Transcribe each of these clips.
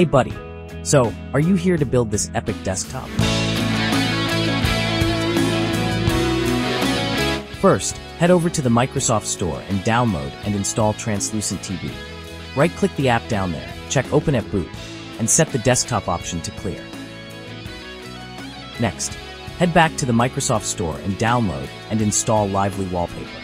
Hey buddy, so, are you here to build this epic desktop? First, head over to the Microsoft Store and download and install TranslucentTB. Right-click the app down there, check Open at Boot, and set the desktop option to clear. Next, head back to the Microsoft Store and download and install Lively Wallpaper.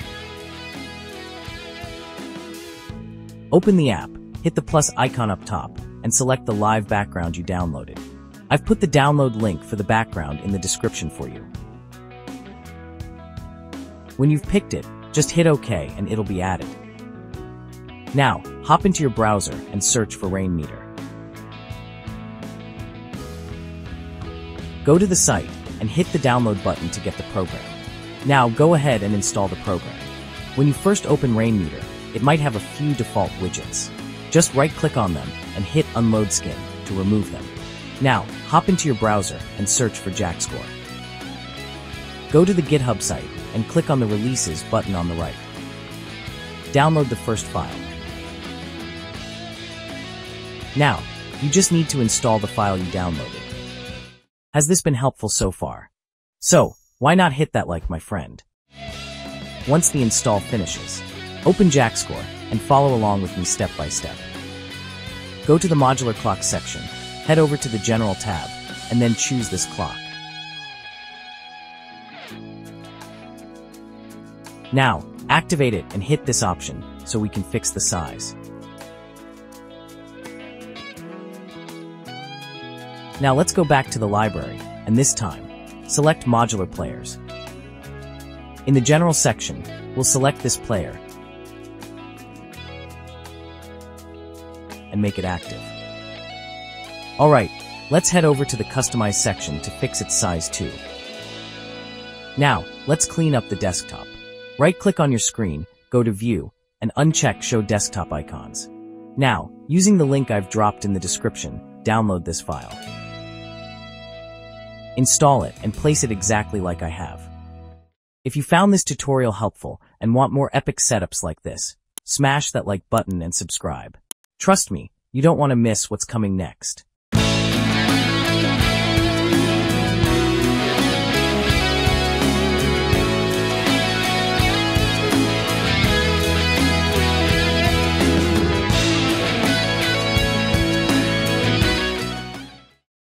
Open the app, hit the plus icon up top, and select the live background you downloaded. I've put the download link for the background in the description for you. When you've picked it, just hit OK and it'll be added. Now, hop into your browser and search for Rainmeter. Go to the site and hit the download button to get the program. Now go ahead and install the program. When you first open Rainmeter, it might have a few default widgets. Just right-click on them and hit Unload Skin to remove them. Now, hop into your browser and search for JackScore. Go to the GitHub site and click on the Releases button on the right. Download the first file. Now, you just need to install the file you downloaded. Has this been helpful so far? So, why not hit that like, my friend? Once the install finishes, open JackScore and follow along with me step by step. Go to the modular clock section, head over to the general tab, and then choose this clock. Now, activate it and hit this option so we can fix the size. Now let's go back to the library, and this time, select modular players. In the general section, we'll select this player and make it active. Alright, let's head over to the customize section to fix its size too. Now, let's clean up the desktop. Right-click on your screen, go to View, and uncheck Show Desktop Icons. Now, using the link I've dropped in the description, download this file. Install it and place it exactly like I have. If you found this tutorial helpful and want more epic setups like this, smash that like button and subscribe. Trust me, you don't want to miss what's coming next.